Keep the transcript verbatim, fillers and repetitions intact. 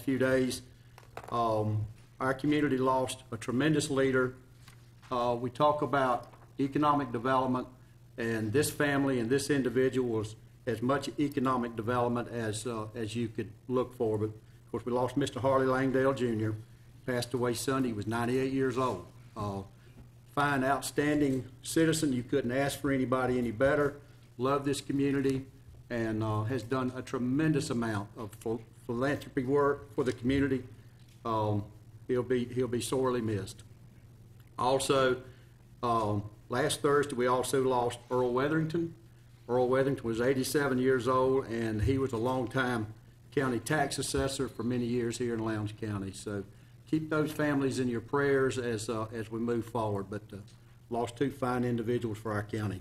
few days. Um, our community lost a tremendous leader. Uh, we talk about economic development, and this family and this individual was as much economic development as uh, as you could look for. But of course, we lost Mister Harley Langdale Junior Passed away Sunday. He was ninety-eight years old. Uh, fine, outstanding citizen. You couldn't ask for anybody any better. Loved this community, and uh, has done a tremendous amount of ph philanthropy work for the community. Um, he'll be he'll be sorely missed. Also, um, last Thursday we also lost Earl Wetherington. Earl Wetherington was eighty-seven years old, and he was a longtime county tax assessor for many years here in Lowndes County. So keep those families in your prayers as, uh, as we move forward, but uh, lost two fine individuals for our county.